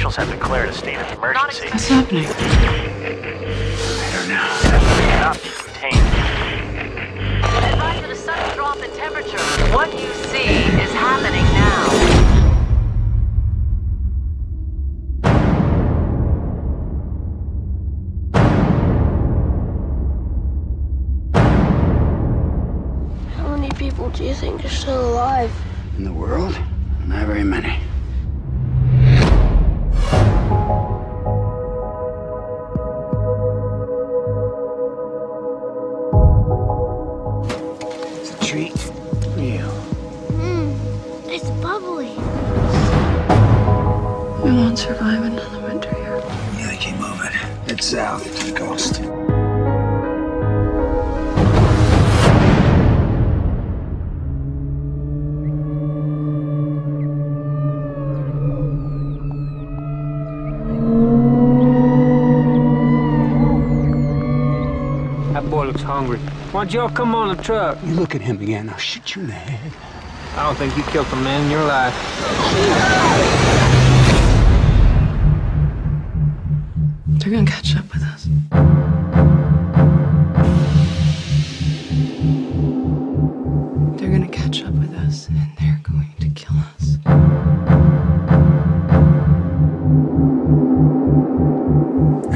Officials have declared a state of emergency. What's happening? I don't know. It cannot be contained. Advise that a sudden drop in temperature. What you see is happening now. Do you think you're still alive? In the world? Not very many. It's a treat for you. It's bubbly. We won't survive another winter here. You gotta keep moving. Head south to the coast. That boy looks hungry. Why don't y'all come on the truck? You look at him again, I'll shoot you in the head. I don't think you killed a man in your life. They're gonna catch up with us. They're gonna catch up with us, and they're going to kill us.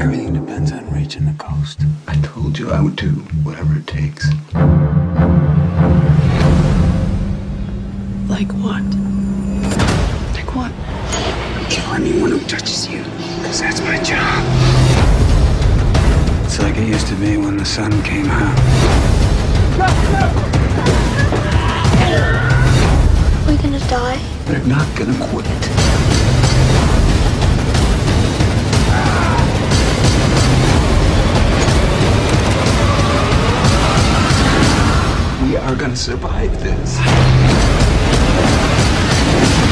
Everything depends on reaching the coast. I told you I would do whatever it takes. Like what? Like what? Kill anyone who touches you, because that's my job. It's like it used to be when the sun came out. We're gonna die? They're not gonna quit. We are gonna survive this.